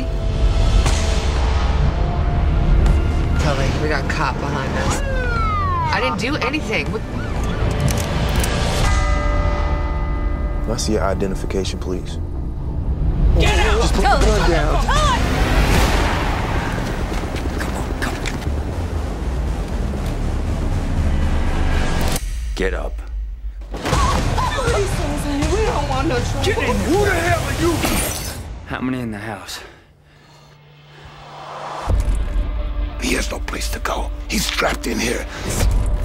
Tully? Tully, we got a cop behind us. I didn't do anything. What? I see your identification, please. Get out! Just put the gun down. Come on, come on. Get up. We don't want no trouble. Get in! Who the hell are you? How many in the house? He has no place to go. He's trapped in here.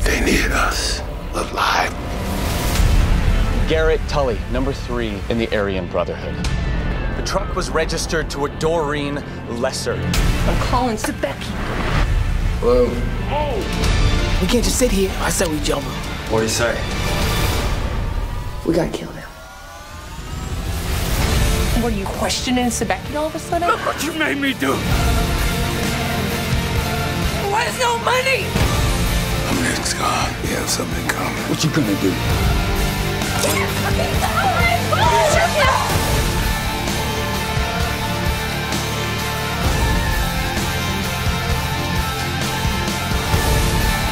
They need us alive. Garrett Tully, number 3 in the Aryan Brotherhood. The truck was registered to a Doreen Lesser. I'm calling Sobecki. Hello. Hey. We can't just sit here. I said we jump. What do you say? We gotta kill them. What are you questioning Sobecki all of a sudden? Look what you made me do. Where's no money? I'm next guy. We have something coming. What you gonna do?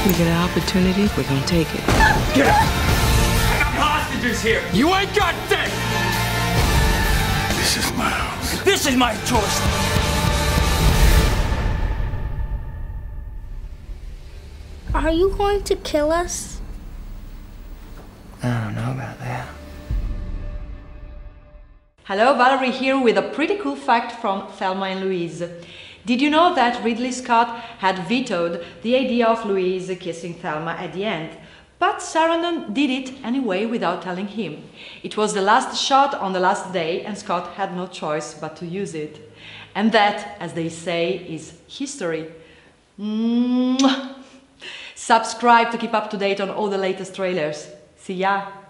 We get an opportunity, we're gonna take it. Get up! I got hostages here! You ain't got that! This is my house. This is my choice! Are you going to kill us? I don't know about that. Hello, Valerie here with a pretty cool fact from Thelma and Louise. Did you know that Ridley Scott had vetoed the idea of Louise kissing Thelma at the end? But Sarandon did it anyway without telling him. It was the last shot on the last day and Scott had no choice but to use it. And that, as they say, is history. Mwah! Subscribe to keep up to date on all the latest trailers. See ya!